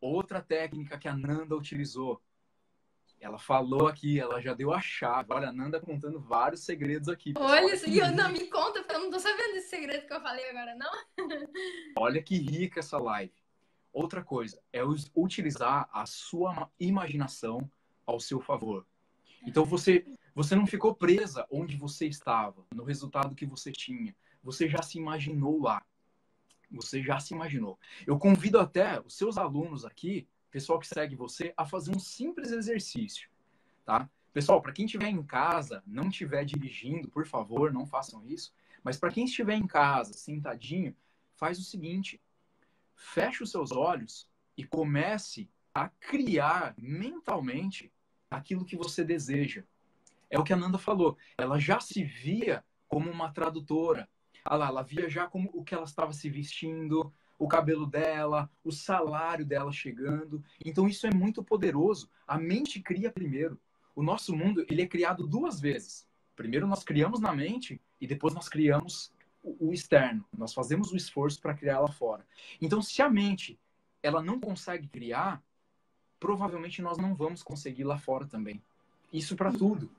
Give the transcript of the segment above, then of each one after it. Outra técnica que a Nanda utilizou. Ela falou aqui, ela já deu a chave. Olha, a Nanda contando vários segredos aqui. Pessoal. Olha, eu não me conta, porque eu não tô sabendo esse segredo que eu falei agora, não. Olha que rica essa live. Outra coisa é utilizar a sua imaginação ao seu favor. Então você não ficou presa onde você estava, no resultado que você tinha. Você já se imaginou lá. Você já se imaginou. Eu convido até os seus alunos aqui, pessoal que segue você, a fazer um simples exercício, tá? Pessoal, para quem estiver em casa, não estiver dirigindo, por favor, não façam isso. Mas para quem estiver em casa, sentadinho, faz o seguinte. Feche os seus olhos e comece a criar mentalmente aquilo que você deseja. É o que a Nanda falou. Ela já se via como uma tradutora. Ah lá, ela via já como o que ela estava se vestindo, o cabelo dela, o salário dela chegando. Então isso é muito poderoso. A mente cria primeiro. O nosso mundo, ele é criado duas vezes. Primeiro nós criamos na mente e depois nós criamos o externo. Nós fazemos o esforço para criar lá fora. Então se a mente ela não consegue criar, provavelmente nós não vamos conseguir lá fora também. Isso para tudo.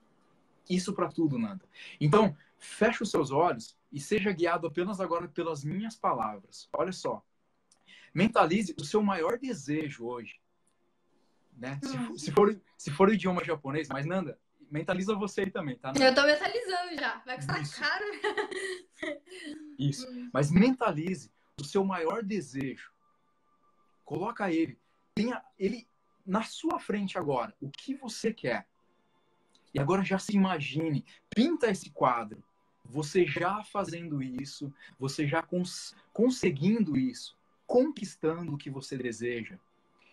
Isso para tudo, Nanda. Então, feche os seus olhos e seja guiado apenas agora pelas minhas palavras. Olha só. Mentalize o seu maior desejo hoje. Né? Se for o idioma japonês, mas Nanda, mentaliza você aí também, tá? Nanda? Eu tô mentalizando já. Vai custar caro. Isso. Mas mentalize o seu maior desejo. Coloca ele. Tenha ele na sua frente agora. O que você quer? E agora já se imagine. Pinta esse quadro. Você já fazendo isso. Você já conseguindo isso. Conquistando o que você deseja.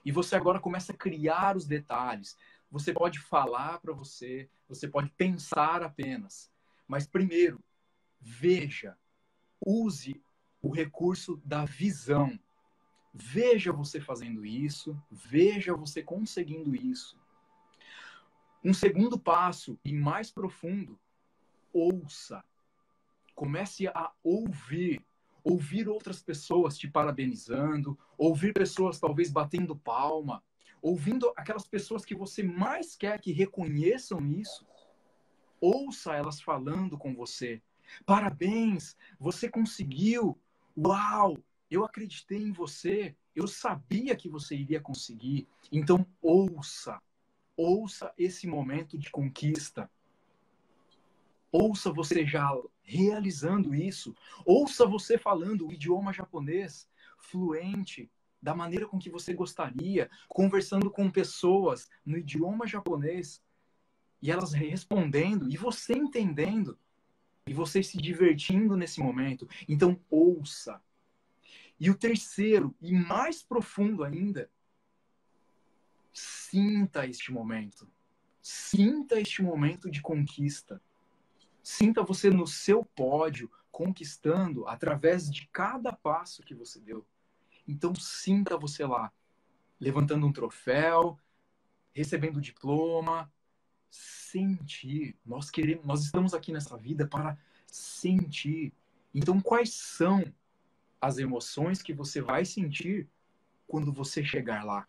E você agora começa a criar os detalhes. Você pode falar para você. Você pode pensar apenas. Mas primeiro, veja. Use o recurso da visão. Veja você fazendo isso, veja você conseguindo isso. Um segundo passo, e mais profundo, ouça. Comece a ouvir. Ouvir outras pessoas te parabenizando, ouvir pessoas talvez batendo palma, ouvindo aquelas pessoas que você mais quer que reconheçam isso. Ouça elas falando com você. Parabéns, você conseguiu. Uau! Eu acreditei em você, eu sabia que você iria conseguir. Então, ouça esse momento de conquista. Ouça você já realizando isso. Ouça você falando o idioma japonês, fluente, da maneira com que você gostaria, conversando com pessoas no idioma japonês, e elas respondendo, e você entendendo, e você se divertindo nesse momento. Então, ouça. E o terceiro, e mais profundo ainda, sinta este momento. Sinta este momento de conquista. Sinta você no seu pódio, conquistando através de cada passo que você deu. Então, sinta você lá, levantando um troféu, recebendo o diploma. Sentir. Nós estamos aqui nessa vida para sentir. Então, quais são as emoções que você vai sentir quando você chegar lá?